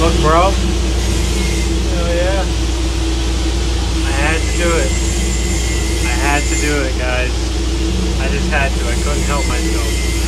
Look, bro. Hell yeah. I had to do it. I had to do it, guys. I just had to. I couldn't help myself.